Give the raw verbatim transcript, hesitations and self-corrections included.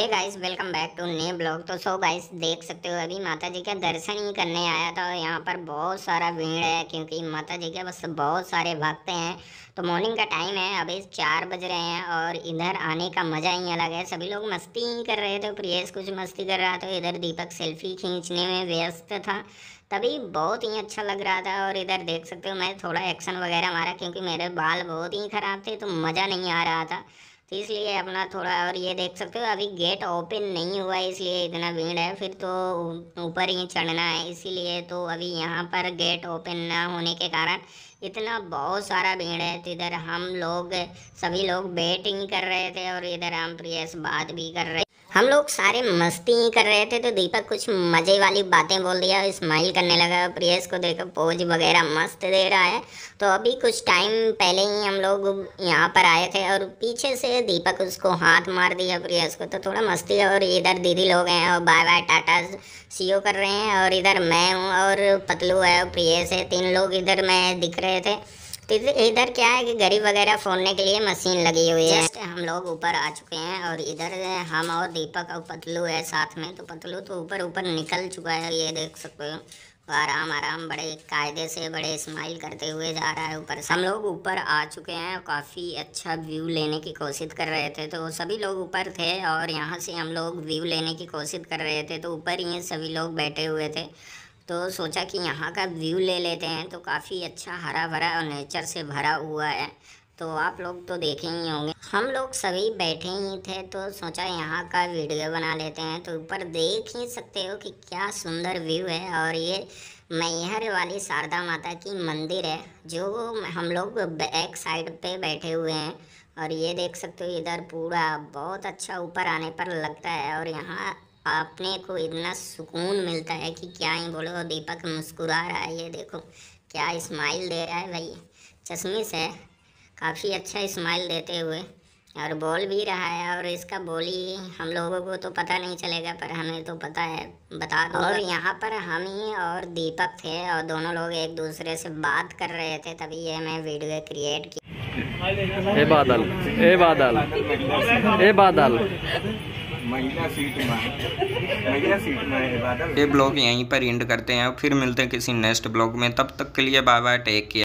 Hey guys welcome back to new blog. तो so guys देख सकते हो अभी माता जी का दर्शन ही करने आया था और यहाँ पर बहुत सारा भीड़ है क्योंकि माता जी के बस बहुत सारे भक्त हैं। तो मॉर्निंग का टाइम है, अभी चार बज रहे हैं और इधर आने का मज़ा ही अलग है। सभी लोग मस्ती ही कर रहे थे, प्रियेश कुछ मस्ती कर रहा था, इधर दीपक सेल्फी खींचने में व्यस्त था, तभी बहुत ही अच्छा लग रहा था। और इधर देख सकते हो मैं थोड़ा एक्शन वगैरह मारा क्योंकि मेरे बाल बहुत ही ख़राब थे तो मज़ा नहीं आ रहा था, तो इसलिए अपना थोड़ा। और ये देख सकते हो अभी गेट ओपन नहीं हुआ है इसलिए इतना भीड़ है, फिर तो ऊपर ही चढ़ना है इसीलिए। तो अभी यहाँ पर गेट ओपन ना होने के कारण इतना बहुत सारा भीड़ है। तो इधर हम लोग सभी लोग बैटिंग कर रहे थे और इधर हम प्रियस बात भी कर रहे, हम लोग सारे मस्ती ही कर रहे थे। तो दीपक कुछ मज़े वाली बातें बोल दिया, स्माइल करने लगा, प्रियस को देखो पोज वगैरह मस्त दे रहा है। तो अभी कुछ टाइम पहले ही हम लोग यहाँ पर आए थे और पीछे से दीपक उसको हाथ मार दिया प्रियस को, तो थोड़ा मस्ती। और इधर दीदी लोग हैं और बाय बाय टाटा सी ओ कर रहे हैं, और इधर मैं हूँ और पतलू है और प्रियस है, तीन लोग इधर मैं दिख रहे थे। इधर क्या है कि घड़ी वगैरह फोड़ने के लिए मशीन लगी हुई है। जस्ट हम लोग ऊपर आ चुके हैं और इधर हम और दीपक और पतलू है साथ में, तो पतलू तो ऊपर ऊपर निकल चुका है, ये देख सकते हो। तो आराम आराम बड़े कायदे से बड़े स्माइल करते हुए जा रहा है ऊपर। हम लोग ऊपर आ चुके हैं और काफ़ी अच्छा व्यू लेने की कोशिश कर रहे थे, तो सभी लोग ऊपर थे और यहाँ से हम लोग व्यू लेने की कोशिश कर रहे थे। तो ऊपर ही सभी लोग बैठे हुए थे तो सोचा कि यहाँ का व्यू ले लेते हैं। तो काफ़ी अच्छा हरा भरा और नेचर से भरा हुआ है, तो आप लोग तो देखे ही होंगे। हम लोग सभी बैठे ही थे तो सोचा यहाँ का वीडियो बना लेते हैं। तो ऊपर देख ही सकते हो कि क्या सुंदर व्यू है। और ये मैहर वाली शारदा माता की मंदिर है जो हम लोग बैक साइड पे बैठे हुए हैं, और ये देख सकते हो इधर पूरा बहुत अच्छा ऊपर आने पर लगता है और यहाँ आपने को इतना सुकून मिलता है कि क्या ही बोलो। दीपक मुस्कुरा रहा है, ये देखो क्या स्माइल दे रहा है भाई, चश्मिश है, काफ़ी अच्छा स्माइल देते हुए, और बोल भी रहा है। और इसका बोली हम लोगों को तो पता नहीं चलेगा पर हमें तो पता है, बता दो। और यहाँ पर हम ही और दीपक थे और दोनों लोग एक दूसरे से बात कर रहे थे, तभी ये मैं वीडियो क्रिएट की। ए बादल ए बादल ए बादल महिला सीट में महिला सीट में ये ब्लॉग यहीं पर एंड करते हैं और फिर मिलते हैं किसी नेक्स्ट ब्लॉग में। तब तक के लिए बाय बाय, टेक केयर।